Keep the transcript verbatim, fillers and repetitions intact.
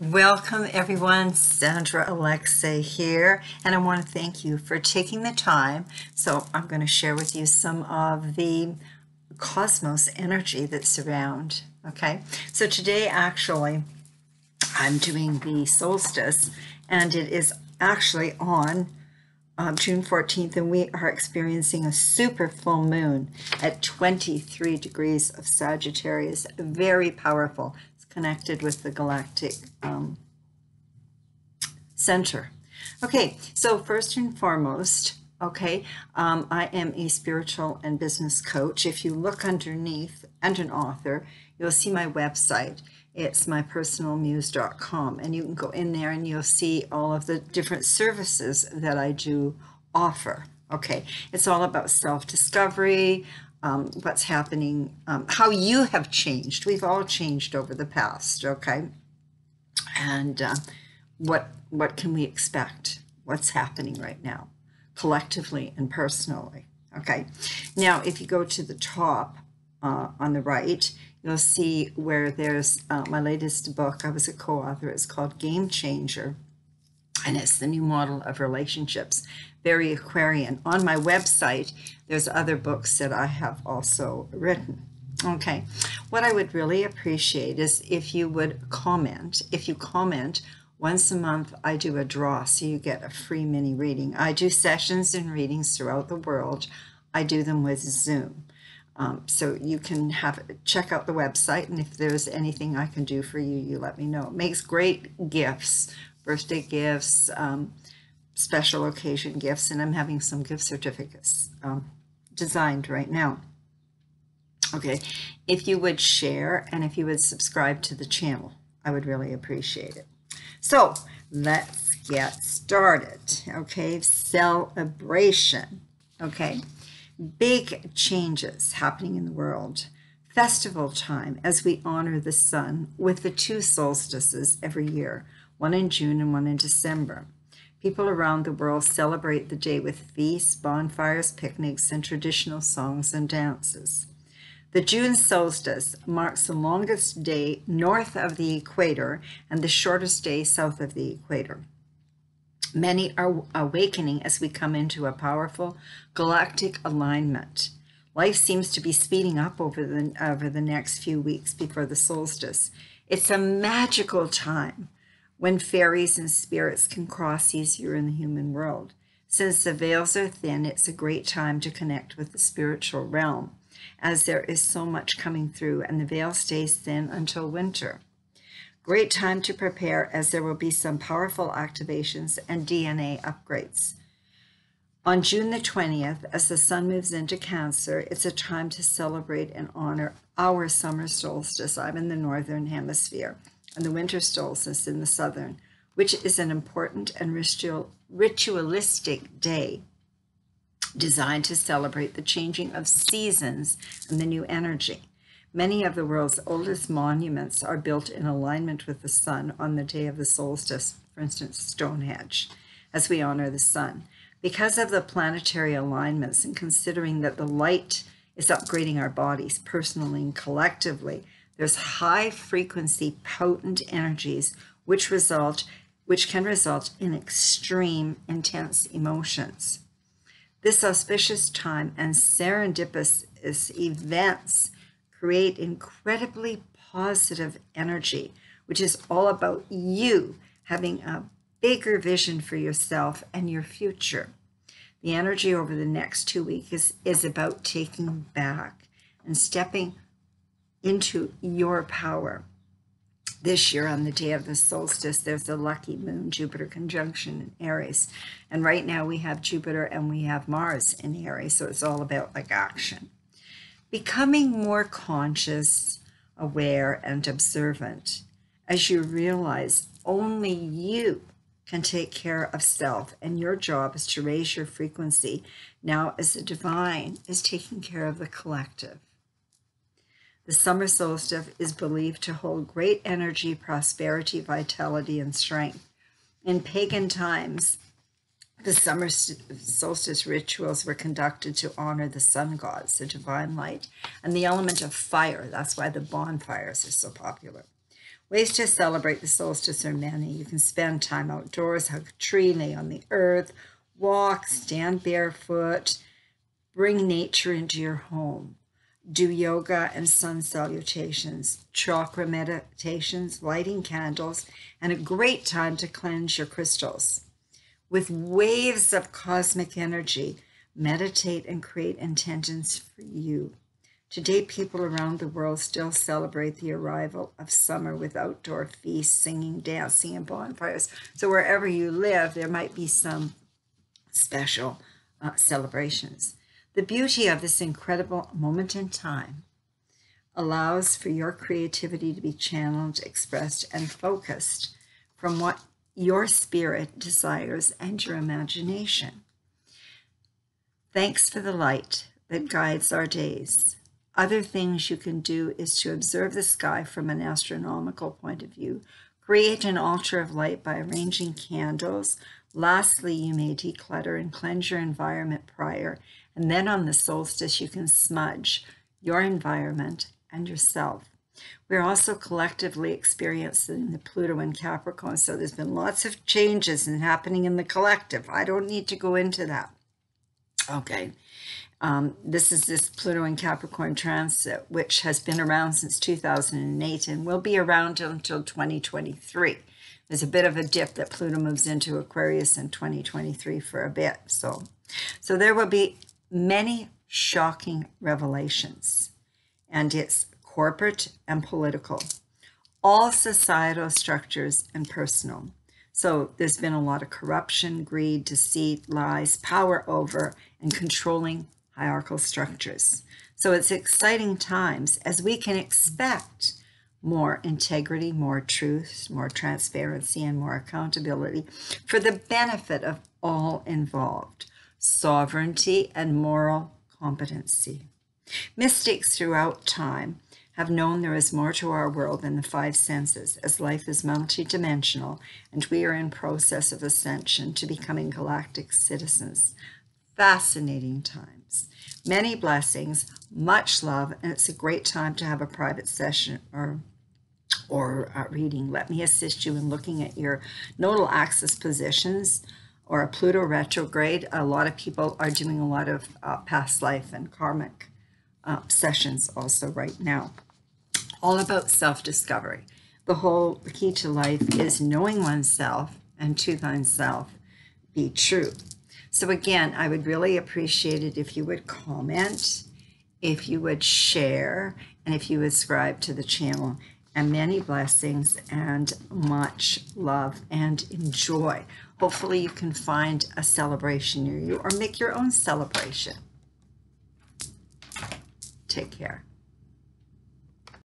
Welcome everyone, Sandra Alexcae here, and I want to thank you for taking the time. So I'm going to share with you some of the cosmos energy that surround, okay? So today actually I'm doing the solstice, and it is actually on um, June fourteenth, and we are experiencing a super full moon at twenty-three degrees of Sagittarius. Very powerful. Connected with the galactic um, center. Okay, so first and foremost, okay, um, I am a spiritual and business coach. If you look underneath and an author, you'll see my website. It's my personal muse dot com, and you can go in there and you'll see all of the different services that I do offer. Okay, it's all about self-discovery, Um, what's happening, um, how you have changed. We've all changed over the past, okay? And uh, what what can we expect? What's happening right now, collectively and personally, okay? Now, if you go to the top uh, on the right, you'll see where there's uh, my latest book. I was a co-author. It's called Game Changer, and it's the new model of relationships. Very Aquarian. On my website, there's other books that I have also written. Okay, what I would really appreciate is if you would comment. If you comment, once a month I do a draw, so you get a free mini reading. I do sessions and readings throughout the world. I do them with Zoom. Um, so you can have check out the website, and if there's anything I can do for you, you let me know. It makes great gifts, birthday gifts, um, special occasion gifts, and I'm having some gift certificates um, designed right now. Okay, if you would share and if you would subscribe to the channel, I would really appreciate it. So let's get started. Okay, celebration. Okay, big changes happening in the world. Festival time as we honor the sun with the two solstices every year, one in June and one in December. People around the world celebrate the day with feasts, bonfires, picnics, and traditional songs and dances. The June solstice marks the longest day north of the equator and the shortest day south of the equator. Many are awakening as we come into a powerful galactic alignment. Life seems to be speeding up over the, over the next few weeks before the solstice. It's a magical time when fairies and spirits can cross easier in the human world. Since the veils are thin, it's a great time to connect with the spiritual realm, as there is so much coming through and the veil stays thin until winter. Great time to prepare, as there will be some powerful activations and D N A upgrades. On June the twentieth, as the sun moves into Cancer, it's a time to celebrate and honor our summer solstice. I'm in the northern hemisphere, and the winter solstice in the southern, which is an important and ritual, ritualistic day designed to celebrate the changing of seasons and the new energy. Many of the world's oldest monuments are built in alignment with the sun on the day of the solstice, for instance, Stonehenge, as we honor the sun. Because of the planetary alignments, and considering that the light is upgrading our bodies personally and collectively, there's high-frequency, potent energies which result, which can result in extreme, intense emotions. This auspicious time and serendipitous events create incredibly positive energy, which is all about you having a bigger vision for yourself and your future. The energy over the next two weeks is, is about taking back and stepping into your power. This year on the day of the solstice, there's the lucky moon Jupiter conjunction in Aries, and right now we have Jupiter and we have Mars in Aries, so it's all about like action, becoming more conscious, aware, and observant as you realize only you can take care of self, and your job is to raise your frequency now as the divine is taking care of the collective. The summer solstice is believed to hold great energy, prosperity, vitality, and strength. In pagan times, the summer solstice rituals were conducted to honor the sun gods, the divine light, and the element of fire. That's why the bonfires are so popular. Ways to celebrate the solstice are many. You can spend time outdoors, hug a tree, lay on the earth, walk, stand barefoot, bring nature into your home. Do yoga and sun salutations, chakra meditations, lighting candles, and a great time to cleanse your crystals. With waves of cosmic energy, meditate and create intentions for you. Today, people around the world still celebrate the arrival of summer with outdoor feasts, singing, dancing, and bonfires. So wherever you live, there might be some special uh, celebrations. The beauty of this incredible moment in time allows for your creativity to be channeled, expressed, and focused from what your spirit desires and your imagination. Thanks for the light that guides our days. Other things you can do is to observe the sky from an astronomical point of view. Create an altar of light by arranging candles. Lastly, you may declutter and cleanse your environment prior. And then on the solstice, you can smudge your environment and yourself. We're also collectively experiencing the Pluto in Capricorn, so there's been lots of changes and happening in the collective. I don't need to go into that. Okay, um, this is this Pluto in Capricorn transit, which has been around since two thousand eight and will be around until twenty twenty-three. There's a bit of a dip that Pluto moves into Aquarius in twenty twenty-three for a bit. So, so there will be many shocking revelations, and it's corporate and political, all societal structures and personal. So there's been a lot of corruption, greed, deceit, lies, power over, and controlling hierarchical structures. So it's exciting times, as we can expect more integrity, more truth, more transparency, and more accountability for the benefit of all involved. Sovereignty and moral competency. Mystics throughout time have known there is more to our world than the five senses, as life is multidimensional and we are in process of ascension to becoming galactic citizens. Fascinating times. Many blessings, much love, and it's a great time to have a private session or or uh, reading. Let me assist you in looking at your nodal axis positions, or a Pluto retrograde. A lot of people are doing a lot of uh, past life and karmic uh, sessions also right now. All about self-discovery. The whole key to life is knowing oneself, and to thyself be true. So again, I would really appreciate it if you would comment, if you would share, and if you would subscribe to the channel. And many blessings and much love and enjoy. Hopefully you can find a celebration near you or make your own celebration. Take care.